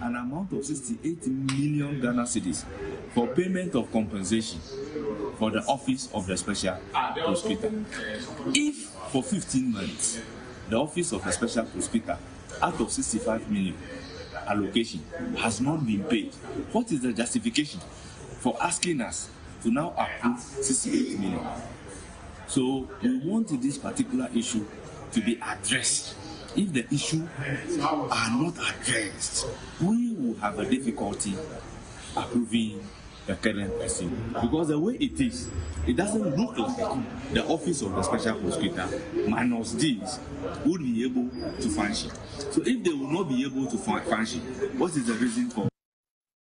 An amount of 68 million Ghana cedis for payment of compensation for the office of the special prosecutor. If for 15 months the office of the special prosecutor, out of 65 million allocation, has not been paid, what is the justification for asking us to now approve 68 million? So we want this particular issue to be addressed. If the issues are not addressed, we will have a difficulty approving the current person. Because the way it is, it doesn't look like the office of the special prosecutor minus these would be able to function. So if they will not be able to function, what is the reason for